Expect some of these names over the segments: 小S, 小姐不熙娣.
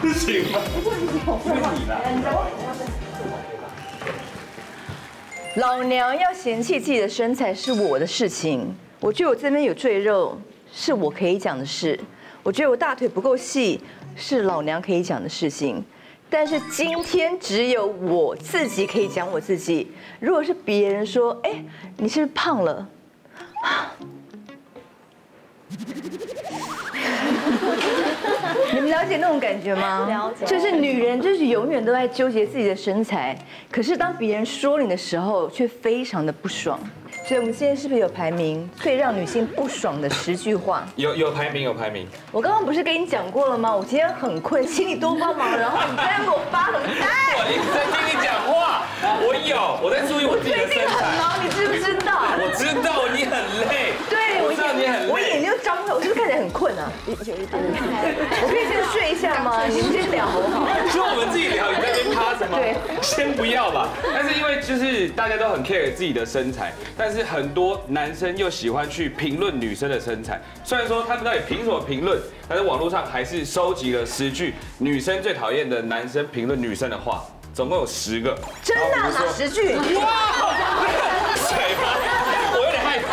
不行吧？老娘要嫌弃自己的身材是我的事情，我觉得我这边有赘肉是我可以讲的事，我觉得我大腿不够细是老娘可以讲的事情。 但是今天只有我自己可以讲我自己。如果是别人说，哎，你是不是胖了？你们了解那种感觉吗？了解。就是女人就是永远都在纠结自己的身材，可是当别人说你的时候，却非常的不爽。所以我们现在是不是有排名最让女性不爽的10句话？有排名。我刚刚不是跟你讲过了吗？我今天很困，请你多帮忙。然后你再给我发什么呆？我一直在听你讲话，我在注意我自己的身材。我最近很忙，你知不知道？我知道你很累。对，我知道你很累。我眼睛张开，我是不是看起来很困啊？有一点。我可以先睡一下吗？你们先聊好不好？说我们自己聊，你在那边趴着吗？对，先不要吧。但是因为就是大家都很 care 自己的身材，但是 很多男生又喜欢去评论女生的身材，虽然说他们到底凭什么评论，但是网络上还是收集了10句女生最讨厌的男生评论女生的话，总共有10个。真的哪10句？哇！水吗？我有点害怕。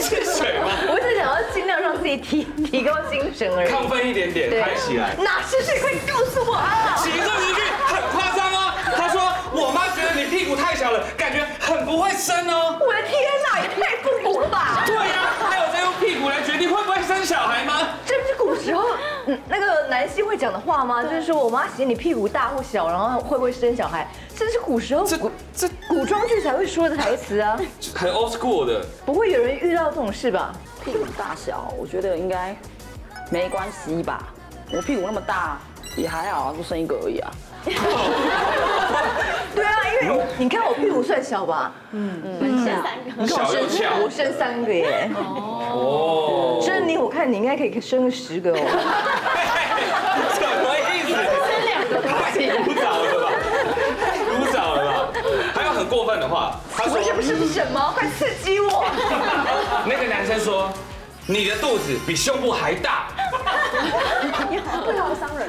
是水吗？我只想要尽量让自己提高精神而已，亢奋一点点，嗨起来。哪10句？快告诉我啊！其中一句很夸张哦，他说我妈觉得你屁股太小了，感觉 很不会生哦！我的天哪，也太复古了吧！对呀，还有在用屁股来决定会不会生小孩吗？这不是古时候那个男性会讲的话吗？就是说我妈嫌你屁股大或小，然后会不会生小孩？这是古时候古装剧才会说的台词啊，很 old school 的。不会有人遇到这种事吧？屁股大小，我觉得应该没关系吧。我屁股那么大也还好啊，就生一个而已啊。 对啊，因为你看我屁股算小吧，很小，你看我生3个耶，哦，珍妮，我看你应该可以生10个哦，什么意思？生2个，太古早了吧，太古早了吧，还有很过分的话，他说不是什么，快刺激我，那个男生说，你的肚子比胸部还大。 你好，不要伤人。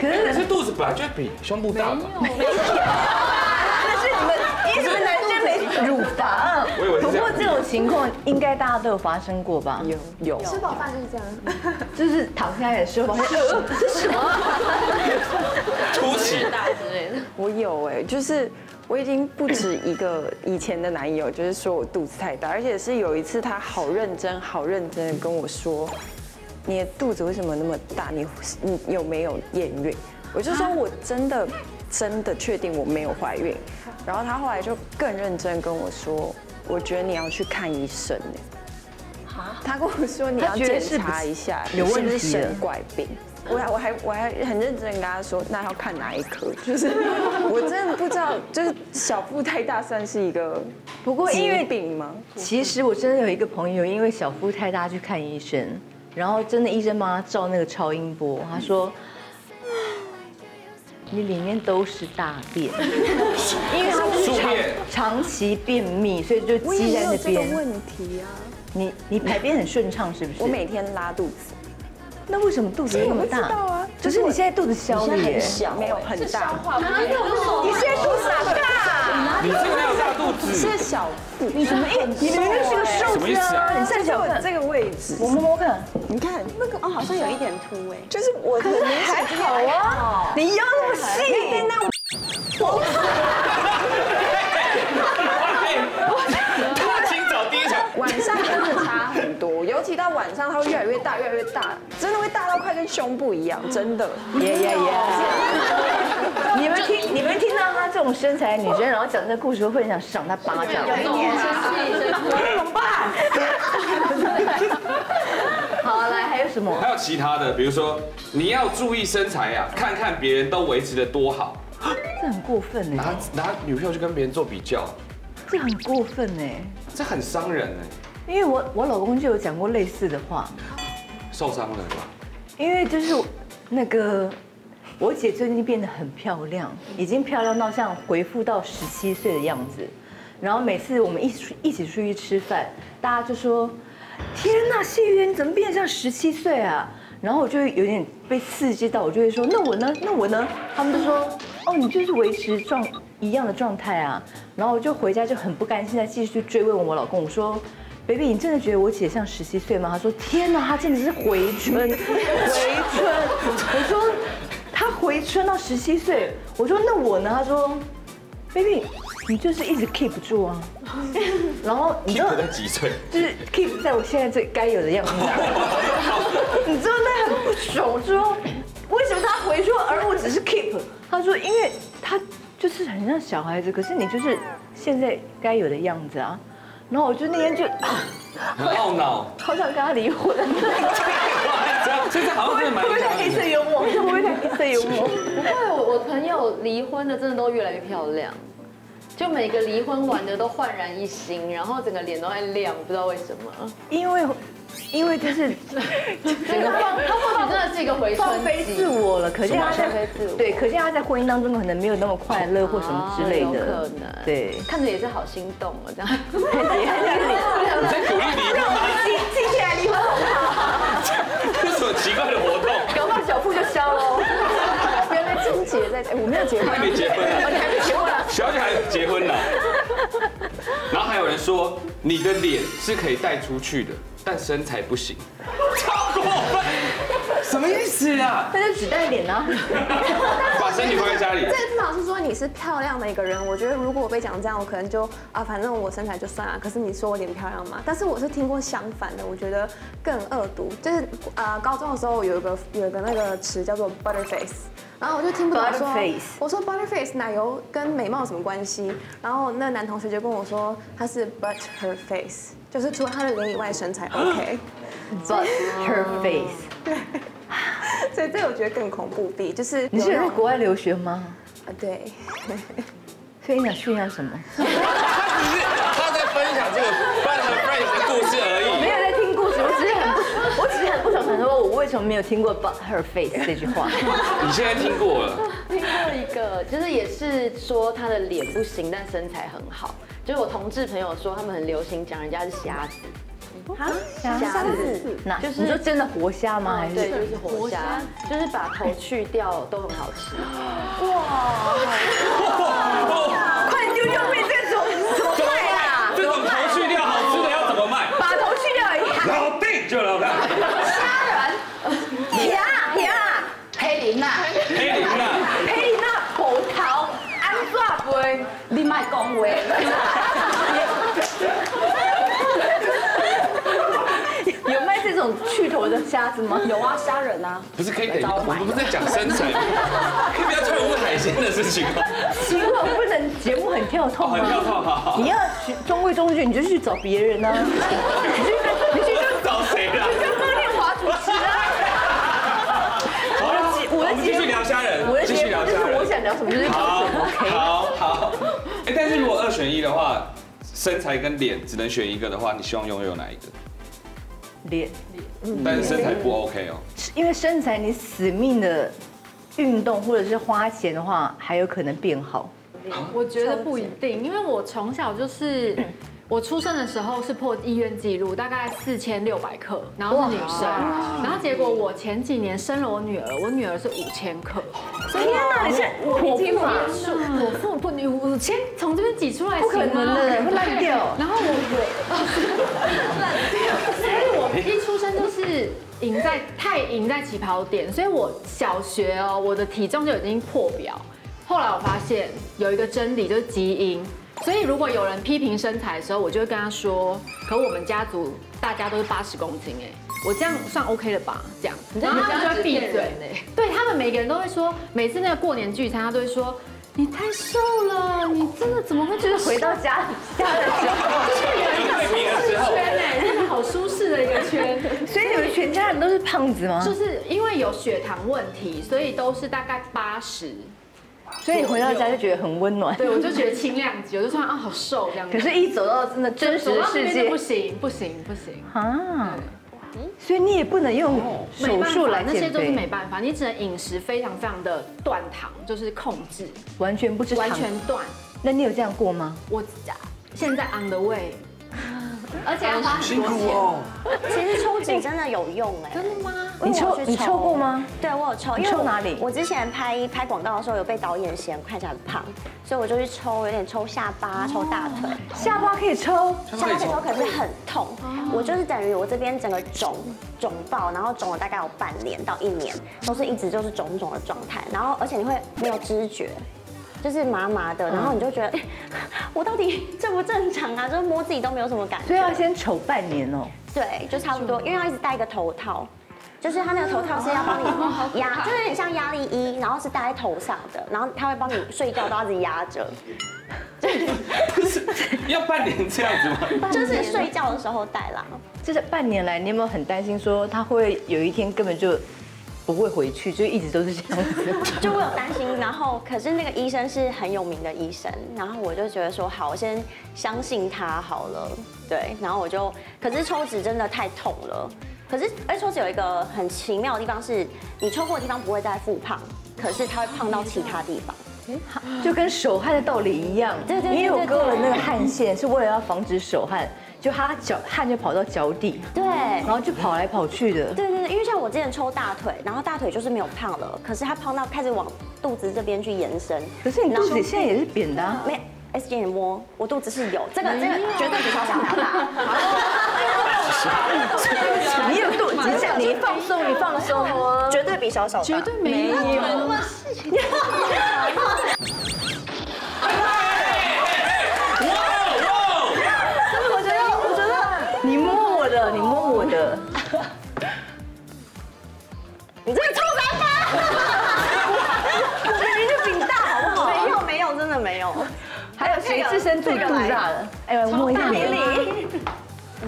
可是肚子本来就比胸部大嘛。没有，那是你们男生没乳房。不过这种情况应该大家都有发生过吧？有。吃饱饭就是这样，就是躺下来吃饱饭，这什么？凸起大之类的。我有哎，就是我已经不止一个以前的男友，就是说我肚子太大，而且是有一次他好认真的跟我说。 你的肚子为什么那么大？你有没有验孕？我就说我真的确定我没有怀孕。然后他后来就更认真跟我说，我觉得你要去看医生。他跟我说你要检查一下，你是不是神怪病？我还很认真跟他说，那要看哪一科？就是我真的不知道，就是小腹太大算是一个不过因为病吗？其实我真的有一个朋友，因为小腹太大去看医生。 然后真的医生帮他照那个超音波，他说：“你里面都是大便，因为他长期便秘，所以就积在那边。”我也有这个问题啊。你排便很顺畅是不是？我每天拉肚子。那为什么肚子那么大？不知道啊。可是你现在肚子小了耶，没有很大。你现在肚子好大。你现在有大肚子。是小腹。你怎么？你明明是个瘦子啊！你现在小这个位置。我摸摸看。 你看那个哦，好像有一点凸哎，就是我可是还好啊，你腰那么细，那我他清早第一场，晚上真的差很多，尤其到晚上它会越来越大，越来越大，真的会大到快跟胸部一样，真的。你们听到她这种身材的女生，然后讲这故事，会很想赏她巴掌。怎么办？ 好，来还有什么？还有其他的，比如说你要注意身材呀，看看别人都维持得多好，这很过分哎。拿女票去跟别人做比较，这很过分哎，这很伤人哎。因为我老公就有讲过类似的话，受伤了吧？因为就是那个我姐最近变得很漂亮，已经漂亮到像回复到17岁的样子。然后每次我们一起出去吃饭，大家就说。 天呐，谢渊，你怎么变得像17岁啊？然后我就会有点被刺激到，我就会说那我呢？那我呢？他们就说哦，你就是维持一样的状态啊。然后我就回家就很不甘心，再继续追问我老公，我说 baby， 你真的觉得我姐像17岁吗？他说天哪，她真的是回春，回春。我说她回春到17岁，我说那我呢？他说 baby。 你就是一直 keep 住啊，然后你知道在几岁？就是 keep 在我现在最该有的样子。你知道那很不爽，说为什么他回说，而我只是 keep？ 他说因为他就是很像小孩子，可是你就是现在该有的样子啊。然后我就那天就很懊恼，好想跟他离婚。现在好像真的蛮会不会太黑色幽默？会不会太黑色幽默？不会，我朋友离婚的真的都越来越漂亮。 就每个离婚完的都焕然一新，然后整个脸都在亮，不知道为什么。因为就是整个放真的是一个回春，放飞自我了。可见他在对，可见他在婚姻当中可能没有那么快乐或什么之类的，有可能。对，看着也是好心动哦，这样。你在鼓励离婚吗？记起来离婚好不好？这是什么奇怪的活动？搞不好小腹就消喽。 金姐在，我没有结婚，还没结婚啊，你还没结婚啊，小姐还结婚了。然后还有人说，你的脸是可以带出去的，但身材不行，超过分，什么意思啊？那就只带脸啊，把身体放在家里。这至少是说你是漂亮的一个人。我觉得如果我被讲这样，我可能就啊，反正我身材就算了。可是你说我脸漂亮嘛？但是我是听过相反的，我觉得更恶毒。就是高中的时候有一个那个词叫做 butterface。 然后我就听不懂说，我说 butterface 奶油跟美貌有什么关系？然后那男同学就跟我说，他是 but her face， 就是除了她的脸以外，身材 OK。but her face， 对，所以这我觉得更恐怖比就是你是在国外留学吗？啊，对。所以你想炫耀什么？他在分享这个 but her face 的故事而已。我没有在听故事，我只是很不想想说，我为什么没有听过 but her face 这句话？你现在听过了？听过一个，就是也是说她的脸不行，但身材很好。就是我同志朋友说，他们很流行讲人家是瞎子。啊，瞎子？哪？就是你说真的活虾吗？还是对，就是活虾，就是把头去掉都很好吃。哇！快丢掉面这种怎么卖啊？这种头去掉好吃的要怎么卖？把头去掉而已。老弟，就老弟。 黑林呐，葡萄安怎分？你卖讲话。有卖这种去头的虾子吗？有啊，虾仁啊。不是可以给我们不是在讲身材，可以不要再问海鲜的事情吗？奇怪，我不能节目很跳痛吗？很跳痛啊！你要中规中矩，你就去找别人啊。你去找谁啦？你跟郭念华主持啊。 继续聊虾仁，继续聊虾仁。我想聊什么就是好，好。哎，但是如果2选1的话，身材跟脸只能选一个的话，你希望拥有哪一个？脸，但是身材不 OK 哦。因为身材你死命的运动或者是花钱的话，还有可能变好。我觉得不一定，因为我从小就是。 我出生的时候是破医院记录，大概4600克，然后是女生，然后结果我前几年生了我女儿，我女儿是5000克。天哪，你是我已经5000从这边挤出来，不可能的，会烂掉。然后烂掉，所以我一出生就是太赢在起跑点，所以我小学哦，我的体重就已经破表。后来我发现有一个真理就是基因。 所以，如果有人批评身材的时候，我就会跟他说：“可我们家族大家都是80公斤，哎，我这样算 OK 了吧？”这样，然后他们就会闭嘴。对他们每个人都会说，每次那个过年聚餐，他都会说：“你太瘦了，你真的怎么会觉得回到家的时候，就是有一个舒适圈哎，真的好舒适的一个圈。”所以你们全家人都是胖子吗？就是因为有血糖问题，所以都是大概80。 所以你回到家就觉得很温暖，对我就觉得轻量级，我就突然啊好瘦这样。可是，一走到真的真实的世界，不行啊！所以你也不能用手术来减肥，那些都是没办法，你只能饮食非常的断糖，就是控制，完全不吃糖，完全断。那你有这样过吗？我现在on the way。而且要花很多钱。其实抽脂真的有用哎。真的吗？你抽过吗？对，我有抽。因为抽哪里？我之前拍广告的时候，有被导演嫌看起来很胖，所以我就去抽，有点抽下巴、抽大腿。下巴可以抽？下巴可以抽，可是很痛。我就是等于我这边整个肿爆，然后肿了大概有半年到一年，都是一直就是肿的状态。然后而且你会没有知觉。 就是麻麻的，然后你就觉得，我到底正不正常啊？就是摸自己都没有什么感觉。所以要先丑半年哦。对，就差不多，因为要一直戴一个头套，就是它那个头套是要帮你压，就是很像压力衣，然后是戴在头上的，然后它会帮你睡觉都要一直压着。不是要半年这样子吗？就是睡觉的时候戴啦。就是半年来，你有没有很担心说它会有一天根本就？ 不会回去，就一直都是这样子。就我有担心，然后可是那个医生是很有名的医生，然后我就觉得说好，我先相信他好了。对，然后我就，可是抽脂真的太痛了。可是而抽脂有一个很奇妙的地方是，你抽过的地方不会再复胖，可是它会胖到其他地方。 就跟手汗的道理一样，对对，因为我割了那个汗腺，是为了要防止手汗，就他脚汗就跑到脚底，对，然后就跑来跑去的，对对对，因为像我之前抽大腿，然后大腿就是没有胖了，可是它胖到开始往肚子这边去延伸，可是你肚子现在也是扁的，没有 S 姐你摸，我肚子是有，这个绝对比小小还要大，你有肚子，你放松，你放松，绝对比小小大，绝对没有。 我觉得你摸我的，你这个臭男人，我明明就比你大，好不好？没有，真的没有。还有谁自身最更大的？哎，我摸一下你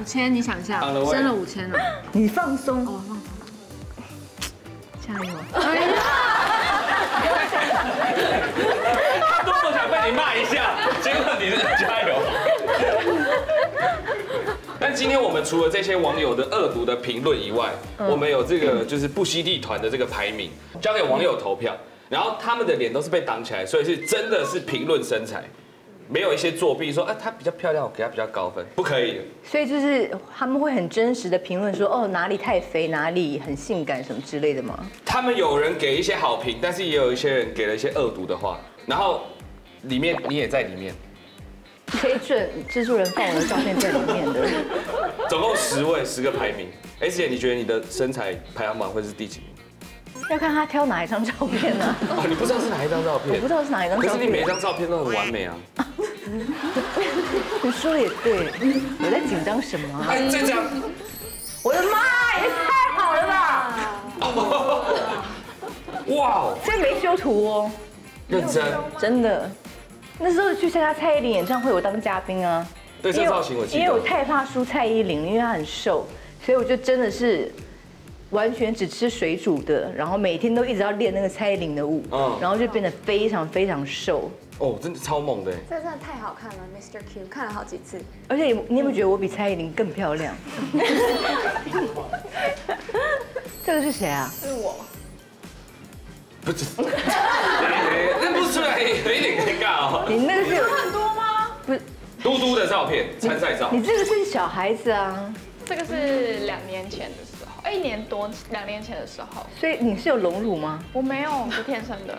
，5000，你想一下，升了5000了，你放松，哦，放松，加油。 他多么想被你骂一下，结果你是加油。但今天我们除了这些网友的恶毒的评论以外，我们有这个就是不惜地团的这个排名，交给网友投票，然后他们的脸都是被挡起来，所以是真的是评论身材，没有一些作弊说啊她比较漂亮，我给她比较高分，不可以。所以就是他们会很真实的评论说哦哪里太肥，哪里很性感什么之类的吗？ 他们有人给一些好评，但是也有一些人给了一些恶毒的话。然后，里面你也在里面，可以准制作人放我的照片在里面的。总共10位，10个排名。S 姐，你觉得你的身材排行榜会是第几名？要看他挑哪一张照片呢？哦，你不知道是哪一张照片？我不知道是哪一张照片。可是你每一张照片都很完美啊。你说的也对，我在紧张什么？哎，这张，我的妈，也太好了吧！ 哇，这没修图哦，认真，真的。那时候去参加蔡依林演唱会，我当嘉宾啊。对，这造型我记得。因为我太怕输蔡依林，因为她很瘦，所以我就真的是完全只吃水煮的，然后每天都一直要练那个蔡依林的舞，然后就变得非常非常瘦。哦，真的超猛的。这真的太好看了 ，Mr. Q 看了好几次。而且你有没有觉得我比蔡依林更漂亮？这个是谁啊？是我。 不是，那不出来有一点尴尬哦。你那个是有很多吗？不，嘟嘟的照片，参赛照。你这个是小孩子啊，这个是2年前的时候，1年多，2年前的时候。所以你是有隆乳吗？我没有，是天生的。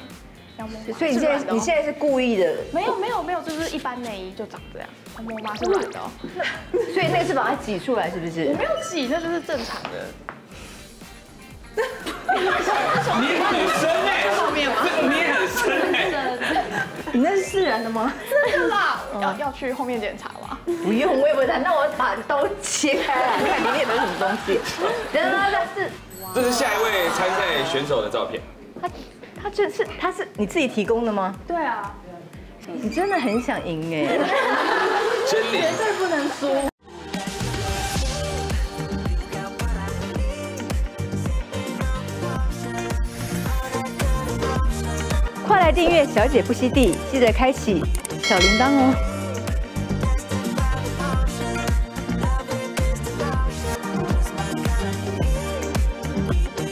所以你现在是故意的？没有，就是一般内衣就长这样，我摸妈是软的。所以那是把它挤出来是不是？我没有挤，那就是正常的。 你很深哎，你很深哎，你那是自然的吗？真的啦，要去后面检查吗？不用，我也不会。那我把刀切开来看里面有没有什么东西。然后这是下一位参赛选手的照片。他是你自己提供的吗？对啊，你真的很想赢哎，绝对不能输。 快来订阅《小姐不惜地》，记得开启小铃铛哦。